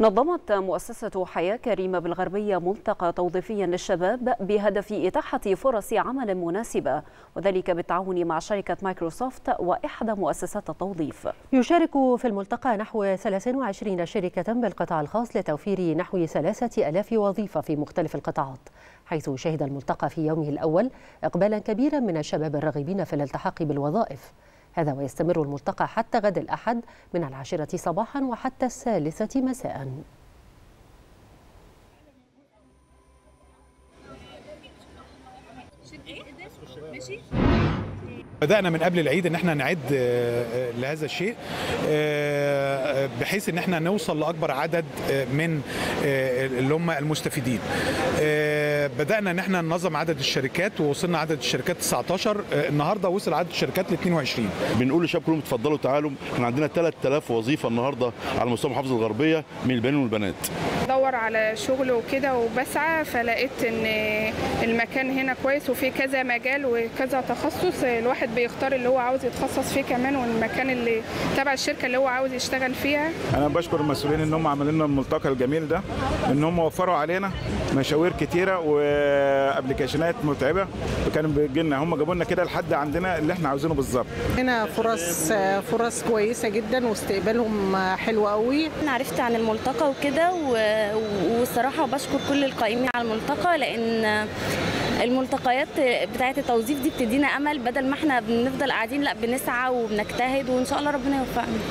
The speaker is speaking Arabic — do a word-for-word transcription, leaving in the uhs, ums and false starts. نظمت مؤسسة حياة كريمة بالغربية ملتقى توظيفيا للشباب بهدف إتاحة فرص عمل مناسبة، وذلك بالتعاون مع شركة مايكروسوفت وإحدى مؤسسات التوظيف. يشارك في الملتقى نحو ثلاث وعشرين شركة بالقطاع الخاص لتوفير نحو ثلاثة آلاف وظيفة في مختلف القطاعات، حيث شهد الملتقى في يومه الأول إقبالا كبيرا من الشباب الراغبين في الالتحاق بالوظائف. هذا ويستمر الملتقى حتى غد الأحد من العاشرة صباحا وحتى الثالثة مساء. بدأنا من قبل العيد ان احنا نعد لهذا الشيء بحيث ان احنا نوصل لاكبر عدد من اللي هم المستفيدين. بدأنا ان احنا ننظم عدد الشركات ووصلنا عدد الشركات تسعة عشر، النهارده وصل عدد الشركات ل اثنين وعشرين. بنقول للشباب كلهم اتفضلوا تعالوا، احنا عندنا ثلاثة آلاف وظيفه النهارده على مستوى محافظه الغربيه من البنين والبنات. بدور على شغل وكده وبسعى، فلقيت ان المكان هنا كويس وفي كذا مجال وكذا تخصص، الواحد بيختار اللي هو عاوز يتخصص فيه كمان، والمكان اللي تبع الشركه اللي هو عاوز يشتغل فيها. انا بشكر المسؤولين ان هم عملوا لنا الملتقى الجميل ده، ان هم وفروا علينا مشاوير كتيره وابلكيشنات متعبه، وكانوا بيجي لنا هم جابوا لنا كده لحد عندنا اللي احنا عاوزينه بالظبط. هنا فرص فرص كويسه جدا واستقبالهم حلو قوي. انا عرفت عن الملتقى وكده، والصراحه بشكر كل القائمين على الملتقى، لان الملتقيات بتاعه التوظيف دي بتدينا امل، بدل ما احنا بنفضل قاعدين لا بنسعى وبنجتهد، وان شاء الله ربنا يوفقنا.